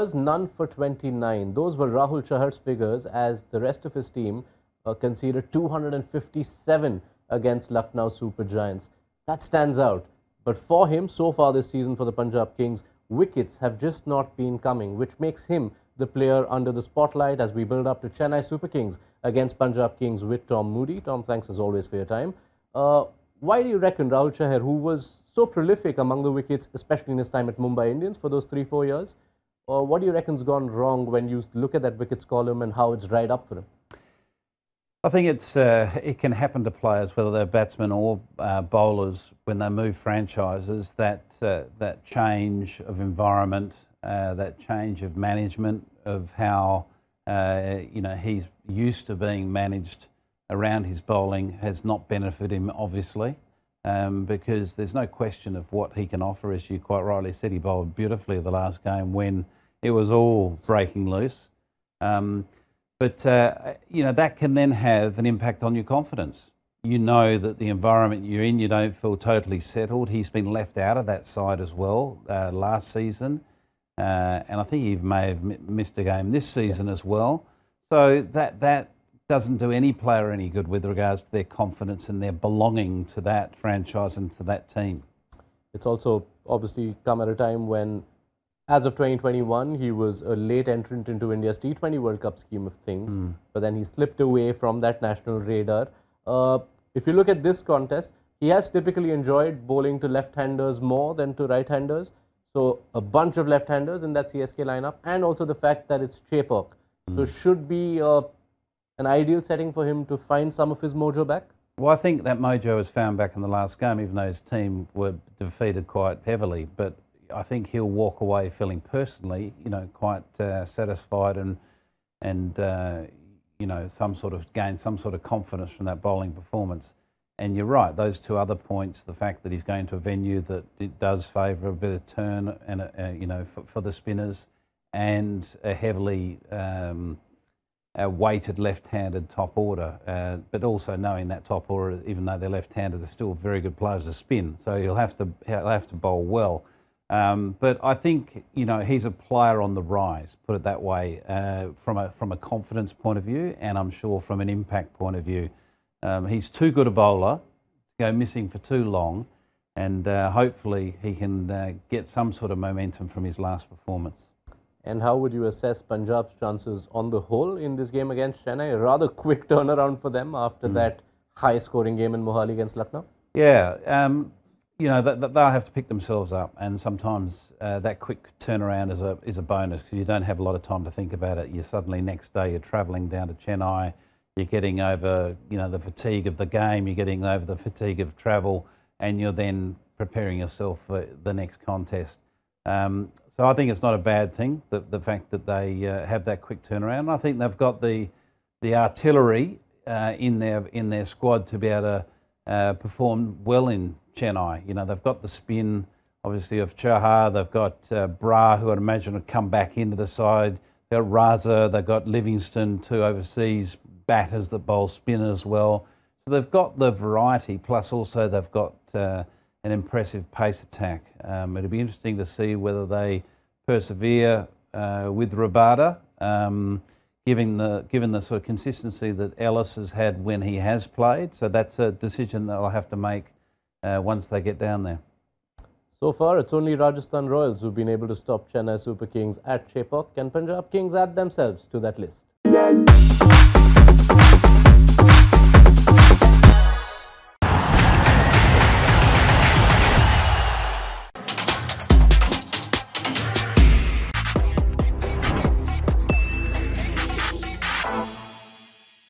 overs, none for 29. Those were Rahul Chahar's figures as the rest of his team conceded 257 against Lucknow Super Giants. That stands out. But for him, so far this season for the Punjab Kings, wickets have just not been coming, which makes him the player under the spotlight as we build up to Chennai Super Kings against Punjab Kings with Tom Moody. Tom, thanks as always for your time. Why do you reckon Rahul Chahar, who was so prolific among the wickets, especially in his time at Mumbai Indians for those 3-4 years, what do you reckon's gone wrong when you look at that wickets column and how it's dried up for him? I think it's it can happen to players, whether they're batsmen or bowlers, when they move franchises. That change of environment, that change of management, of how you know, he's used to being managed around his bowling has not benefited him, obviously, because there's no question of what he can offer. As you quite rightly said, he bowled beautifully the last game when it was all breaking loose. But you know, that can then have an impact on your confidence. You know that the environment you're in, you don't feel totally settled. He's been left out of that side as well last season. And I think he may have missed a game this season as well. So that doesn't do any player any good with regards to their confidence and their belonging to that franchise and to that team. It's also obviously come at a time when, as of 2021, he was a late entrant into India's T20 World Cup scheme of things, but then he slipped away from that national radar. If you look at this contest, he has typically enjoyed bowling to left-handers more than to right-handers. So a bunch of left-handers in that CSK lineup, and also the fact that it's Chepauk. So should be an ideal setting for him to find some of his mojo back? Well, I think that mojo was found back in the last game, even though his team were defeated quite heavily, but I think he'll walk away feeling personally, you know, quite satisfied and you know, some sort of confidence from that bowling performance. And you're right, those two other points, the fact that he's going to a venue that it does favour a bit of turn and you know, for the spinners, and a heavily weighted left-handed top order, but also knowing that top order, even though they're left-handed, they're still very good players to spin. So he'll have to bowl well. But I think, you know, he's a player on the rise, put it that way, from a confidence point of view, and I'm sure from an impact point of view. He's too good a bowler to go missing for too long, and hopefully he can get some sort of momentum from his last performance. And how would you assess Punjab's chances on the whole in this game against Chennai? A rather quick turnaround for them after that high-scoring game in Mohali against Lucknow? Yeah. You know, they'll have to pick themselves up, and sometimes that quick turnaround is a bonus, because you don't have a lot of time to think about it. You're suddenly next day, you're travelling down to Chennai, you're getting over, you know, the fatigue of the game, you're getting over the fatigue of travel, and you're then preparing yourself for the next contest. So I think it's not a bad thing, the fact that they have that quick turnaround. I think they've got the artillery in their squad to be able to perform well in Chennai. You know, they've got the spin, obviously, of Chahar. They've got Bra, who I'd imagine would come back into the side. They've got Raza. They've got Livingston, two overseas batters that bowl spin as well. So they've got the variety, plus also they've got an impressive pace attack. It'll be interesting to see whether they persevere with Rabada, given the sort of consistency that Ellis has had when he has played. So that's a decision that I'll have to make once they get down there. So far, it's only Rajasthan Royals who've been able to stop Chennai Super Kings at Chepauk. Can Punjab Kings add themselves to that list?